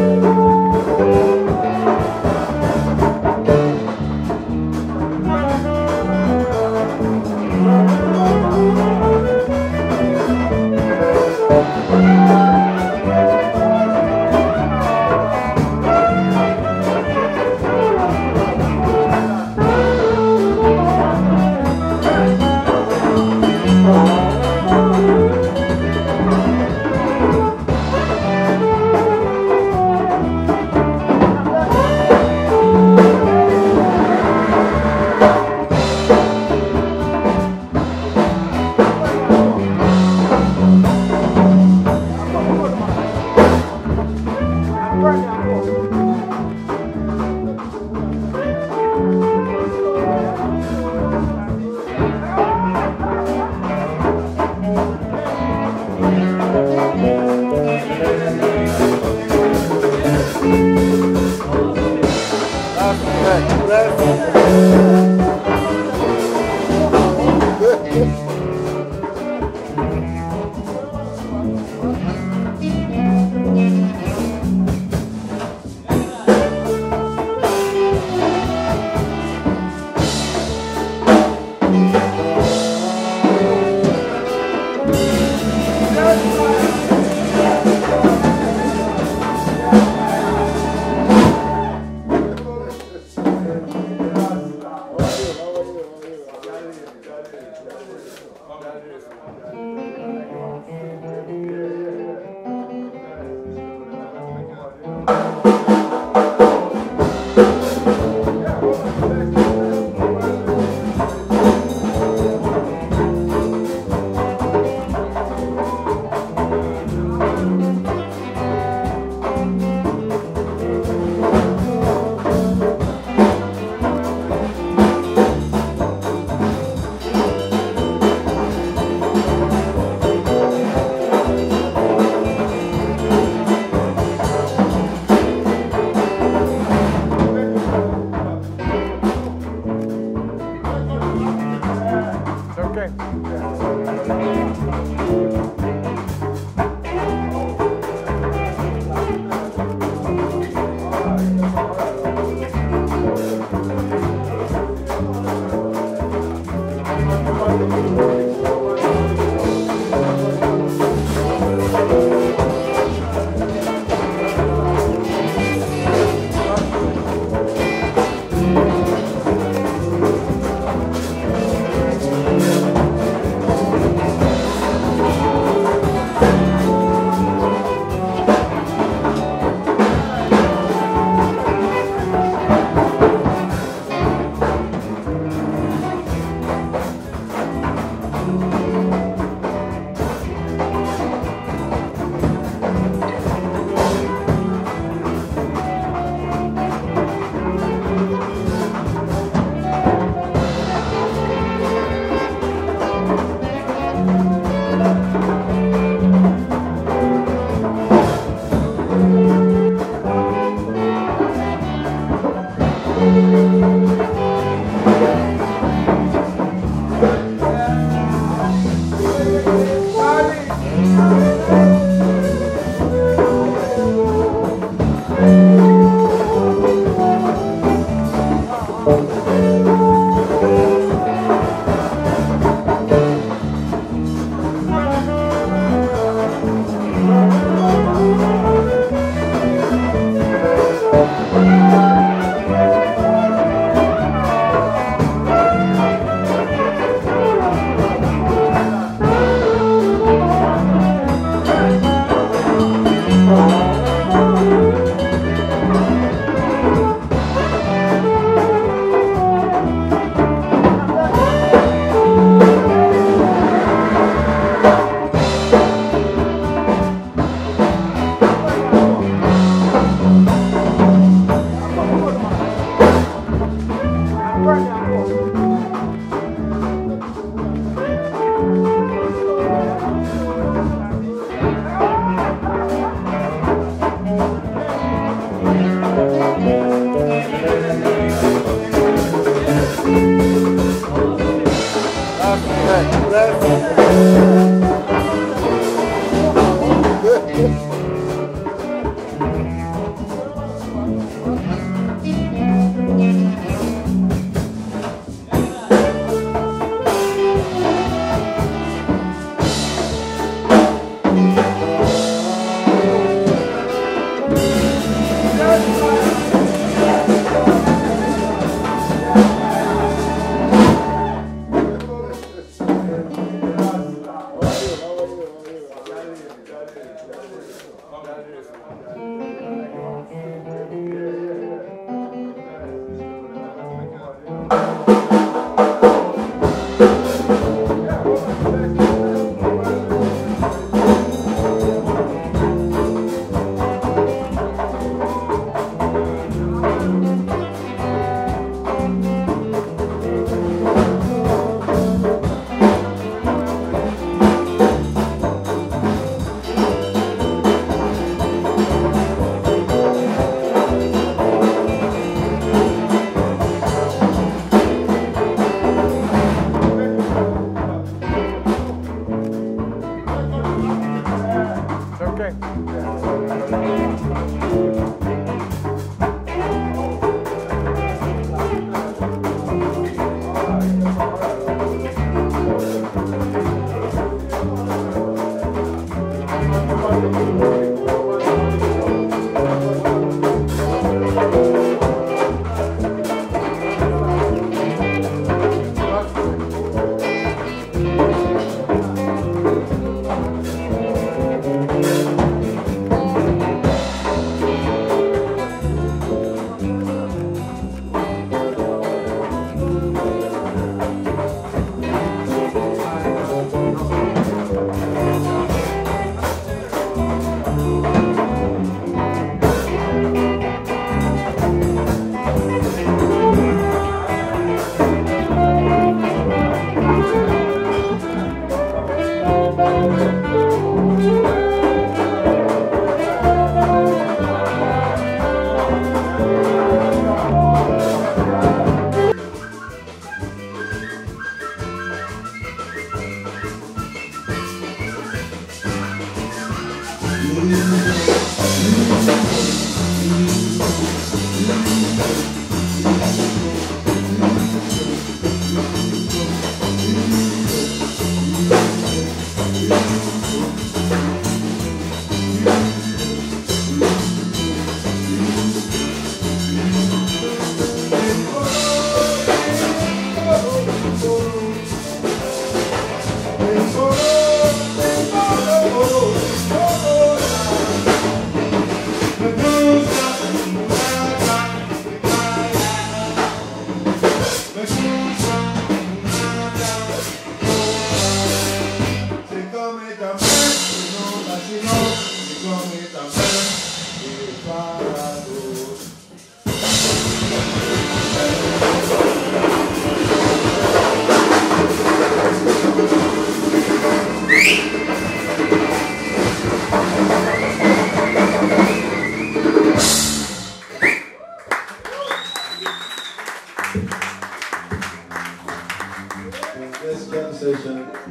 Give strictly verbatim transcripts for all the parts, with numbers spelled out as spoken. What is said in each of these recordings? Good.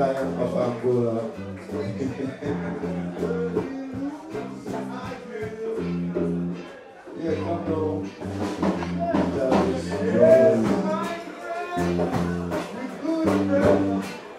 Lion of Angola. Yeah, come down. That is good.